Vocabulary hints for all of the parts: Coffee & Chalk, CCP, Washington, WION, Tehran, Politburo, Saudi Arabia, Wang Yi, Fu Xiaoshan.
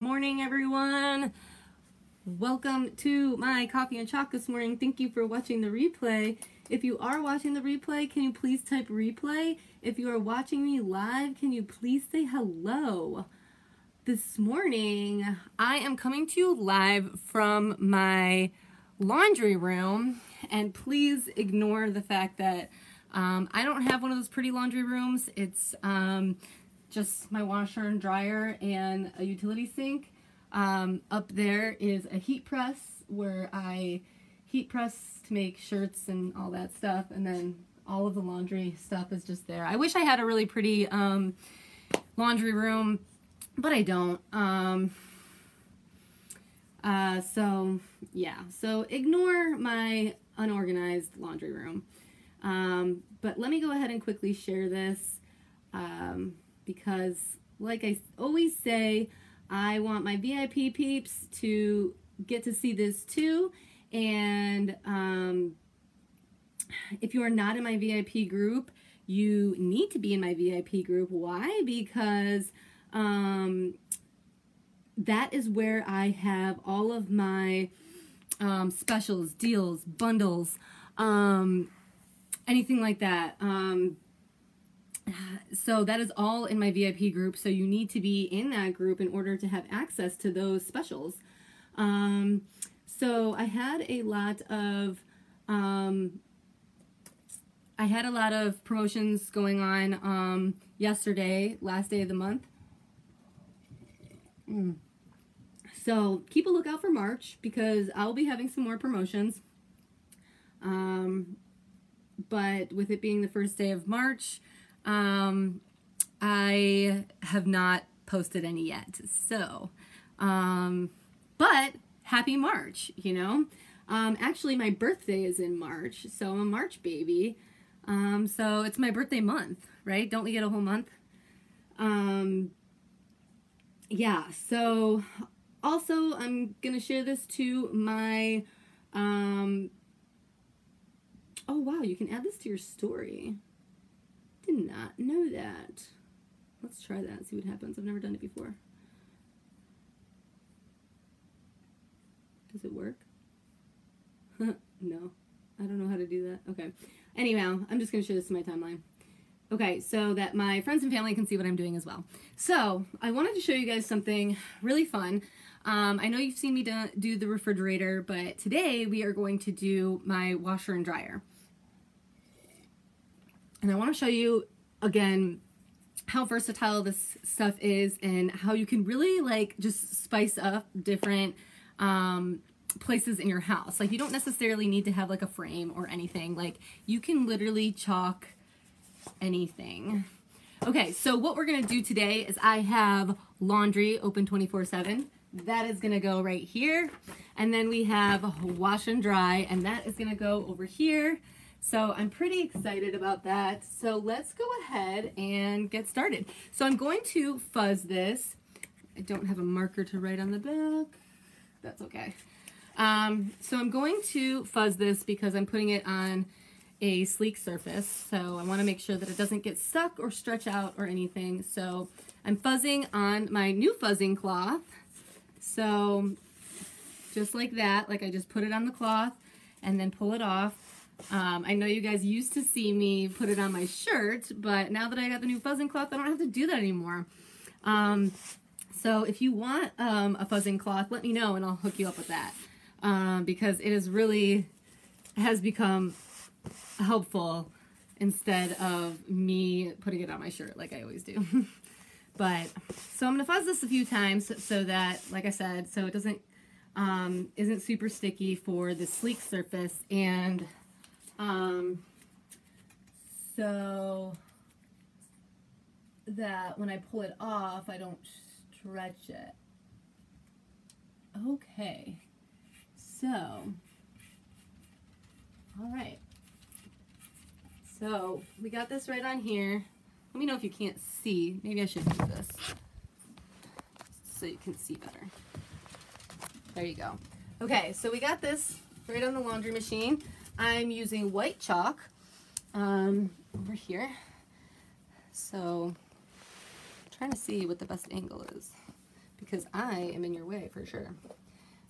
Morning everyone, welcome to my Coffee and Chalk this morning. Thank you for watching the replay. If you are watching the replay, can you please type replay? If you are watching me live, can you please say hello? This morning I am coming to you live from my laundry room, and please ignore the fact that I don't have one of those pretty laundry rooms. It's just my washer and dryer and a utility sink. Up there is a heat press where I heat press to make shirts and all that stuff, and then all of the laundry stuff is just there. I wish I had a really pretty laundry room, but I don't. So yeah, so ignore my unorganized laundry room. But let me go ahead and quickly share this. Because like I always say, I want my VIP peeps to get to see this too. And if you are not in my VIP group, you need to be in my VIP group. Why? Because that is where I have all of my specials, deals, bundles, anything like that. So that is all in my VIP group, so you need to be in that group in order to have access to those specials. So I had a lot of promotions going on yesterday, last day of the month. So keep a lookout for March, because I'll be having some more promotions. But with it being the first day of March, I have not posted any yet, so, but happy March, you know. Actually my birthday is in March, so I'm a March baby. So it's my birthday month, right? Don't we get a whole month? Yeah, so also I'm gonna share this to my, oh wow, you can add this to your story. Did not know that. Let's try that, see what happens. I've never done it before. Does it work? No, I don't know how to do that. Okay, anyhow, I'm just gonna share this to my timeline. Okay, so that my friends and family can see what I'm doing as well. So I wanted to show you guys something really fun. I know you've seen me do the refrigerator, but today we are going to do my washer and dryer. And I want to show you again how versatile this stuff is and how you can really like just spice up different places in your house. Like you don't necessarily need to have like a frame or anything. Like you can literally chalk anything. Okay, so what we're going to do today is I have laundry open 24/7. That is going to go right here. And then we have wash and dry, and that is going to go over here. So I'm pretty excited about that. So let's go ahead and get started. So I'm going to fuzz this. I don't have a marker to write on the back. That's okay. So I'm going to fuzz this because I'm putting it on a sleek surface. So I want to make sure that it doesn't get stuck or stretch out or anything. So I'm fuzzing on my new fuzzing cloth. So just like that, like I just put it on the cloth and then pull it off. I know you guys used to see me put it on my shirt, but now that I got the new fuzzing cloth, I don't have to do that anymore. So if you want a fuzzing cloth, let me know and I'll hook you up with that, because it is really, has become helpful instead of me putting it on my shirt like I always do. But so I'm going to fuzz this a few times so that, like I said, so it doesn't, isn't super sticky for the sleek surface. And so that when I pull it off, I don't stretch it. Okay, so, all right, so we got this right on here. Let me know if you can't see. Maybe I should do this so you can see better. There you go. Okay, so we got this right on the laundry machine. I'm using white chalk over here. So I'm trying to see what the best angle is, because I am in your way for sure.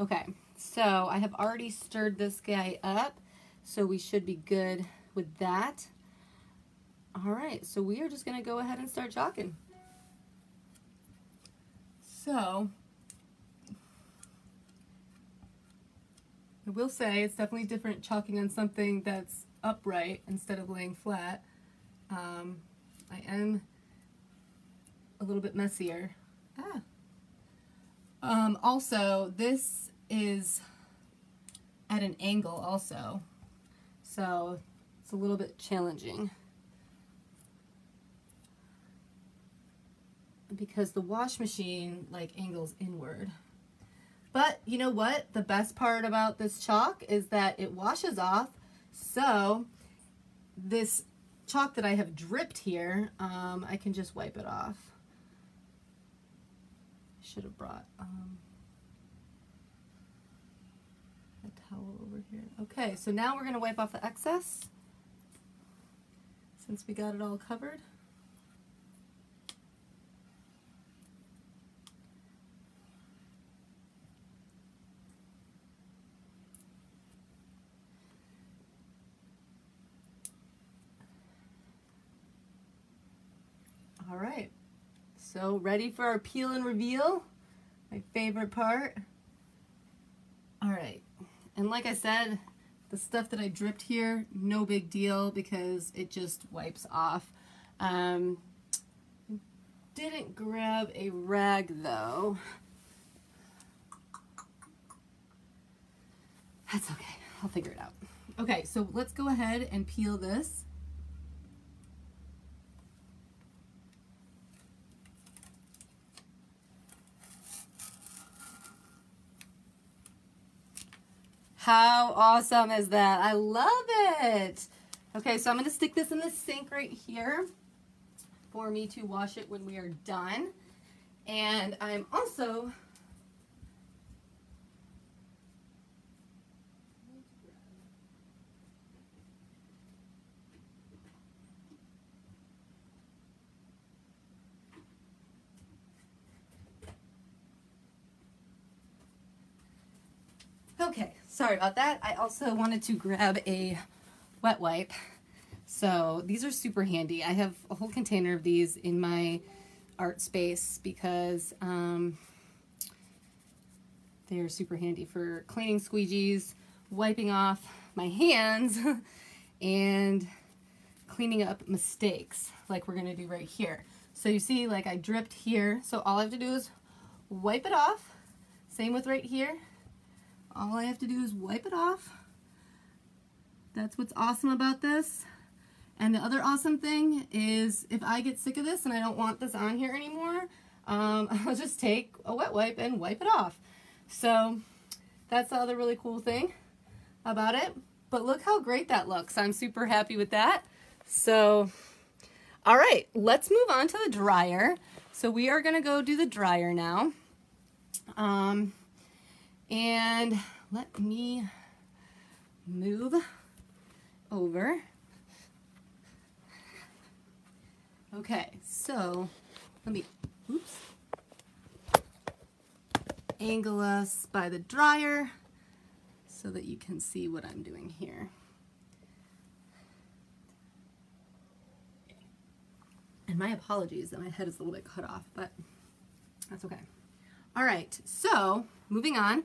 Okay, so I have already stirred this guy up, so we should be good with that. All right, so we are just gonna go ahead and start chalking. So, I will say it's definitely different chalking on something that's upright instead of laying flat. I am a little bit messier. Also, this is at an angle also, so it's a little bit challenging because the wash machine like angles inward. But you know what? The best part about this chalk is that it washes off. So this chalk that I have dripped here, I can just wipe it off. Should have brought a towel over here. Okay, so now we're gonna wipe off the excess since we got it all covered. All right, so ready for our peel and reveal, my favorite part. All right, and like I said, the stuff that I dripped here, no big deal because it just wipes off. Didn't grab a rag though. That's okay, I'll figure it out. Okay, so let's go ahead and peel this. How awesome is that? I love it. Okay, so I'm gonna stick this in the sink right here for me to wash it when we are done. And I'm also okay, sorry about that. I also wanted to grab a wet wipe. So these are super handy. I have a whole container of these in my art space because they are super handy for cleaning squeegees, wiping off my hands, and cleaning up mistakes like we're gonna do right here. So you see, like I dripped here. So all I have to do is wipe it off. Same with right here. All I have to do is wipe it off. That's what's awesome about this. And the other awesome thing is if I get sick of this and I don't want this on here anymore, I'll just take a wet wipe and wipe it off. So that's the other really cool thing about it. But look how great that looks. I'm super happy with that. So, all right, let's move on to the dryer. So we are gonna go do the dryer now. And let me move over. Okay, so let me, oops, angle us by the dryer so that you can see what I'm doing here. And my apologies that my head is a little bit cut off, but that's okay. All right, so moving on.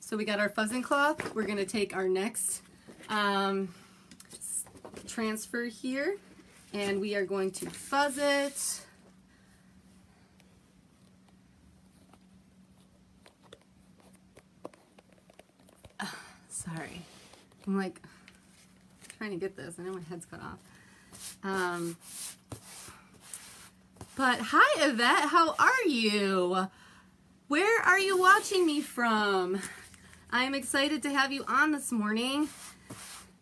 So we got our fuzzing cloth. We're gonna take our next transfer here, and we are going to fuzz it. Sorry, I'm like trying to get this. I know my head's cut off. But hi, Yvette, how are you? Where are you watching me from? I'm excited to have you on this morning.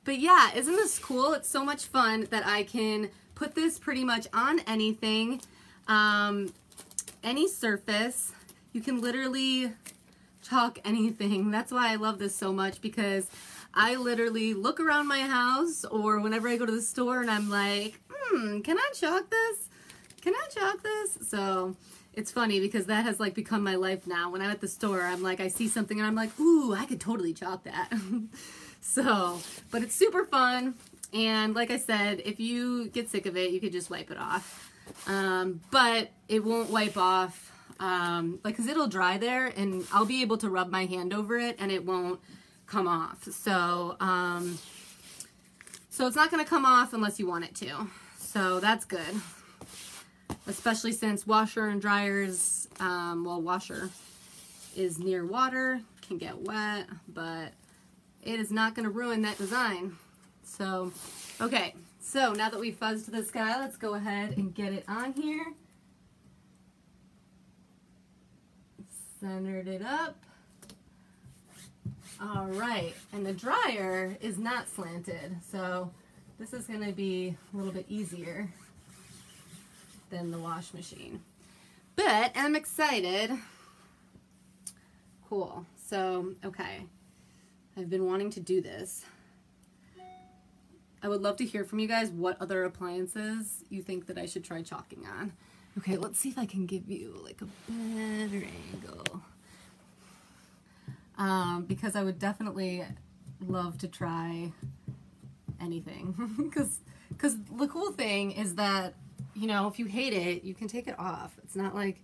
But yeah, isn't this cool? It's so much fun that I can put this pretty much on anything, any surface. You can literally chalk anything. That's why I love this so much, because I literally look around my house or whenever I go to the store and I'm like, can I chalk this? Can I chalk this? So It's funny because that has like become my life now. When I'm at the store, I'm like, I see something and I'm like, ooh, I could totally chalk that. So, but it's super fun. And like I said, if you get sick of it, you could just wipe it off. But it won't wipe off, like, cause it'll dry there and I'll be able to rub my hand over it and it won't come off. So, so it's not going to come off unless you want it to. So that's good. Especially since washer and dryers, well, washer is near water, can get wet, but it is not going to ruin that design. So, okay. So now that we've fuzzed this guy, let's go ahead and get it on here. Centered it up. All right. And the dryer is not slanted. So this is going to be a little bit easier than the wash machine, but I'm excited. Cool. So, okay. I've been wanting to do this. I would love to hear from you guys what other appliances you think that I should try chalking on. Okay, let's see if I can give you like a better angle. Because I would definitely love to try anything. Because the cool thing is that, you know, if you hate it, you can take it off. It's not like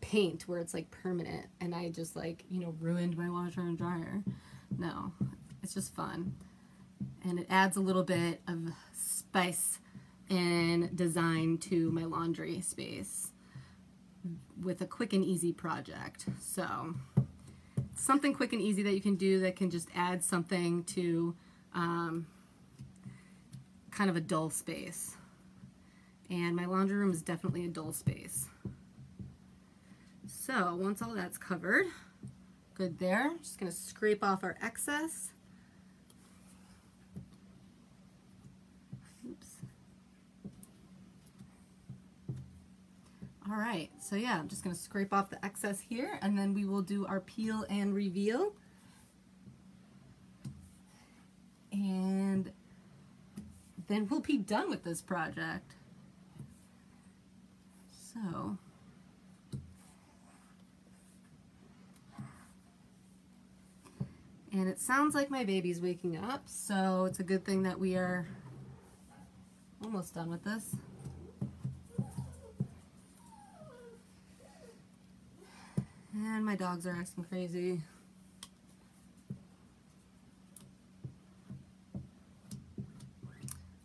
paint where it's like permanent and I just like, you know, ruined my washer and dryer. No, it's just fun. And it adds a little bit of spice and design to my laundry space with a quick and easy project. So something quick and easy that you can do that can just add something to kind of a dull space. And my laundry room is definitely a dull space. So once all that's covered, good there, just gonna scrape off our excess. All right, so yeah, I'm just gonna scrape off the excess here and then we will do our peel and reveal. And then we'll be done with this project. So, and it sounds like my baby's waking up, so it's a good thing that we are almost done with this. And my dogs are acting crazy.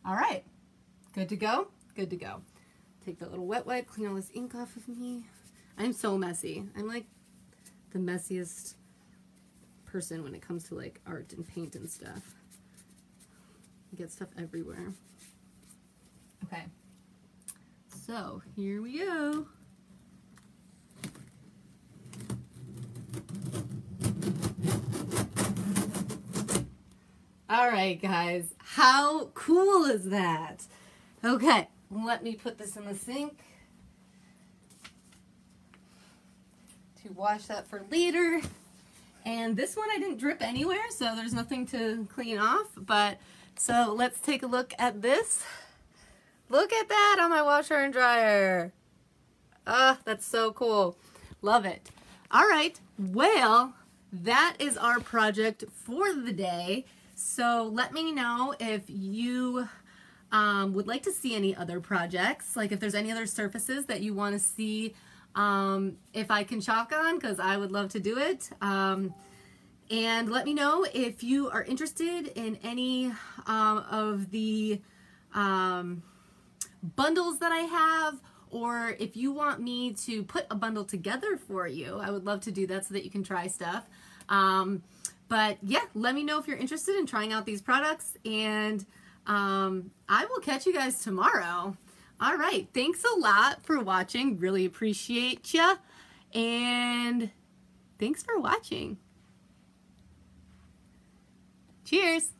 All right, good to go, good to go. Take that little wet wipe, clean all this ink off of me. I'm so messy. I'm like the messiest person when it comes to like art and paint and stuff. I get stuff everywhere. Okay, so here we go. All right, guys, how cool is that? Okay, let me put this in the sink to wash that for later. And this one I didn't drip anywhere, so there's nothing to clean off. But so let's take a look at this. Look at that on my washer and dryer. Ah, that's so cool. Love it. All right, well, that is our project for the day. So let me know if you would like to see any other projects, like if there's any other surfaces that you want to see if I can chalk on, because I would love to do it. And let me know if you are interested in any of the bundles that I have, or if you want me to put a bundle together for you. I would love to do that so that you can try stuff. But yeah, let me know if you're interested in trying out these products, and I will catch you guys tomorrow. All right, thanks a lot for watching. Really appreciate ya, and thanks for watching. Cheers.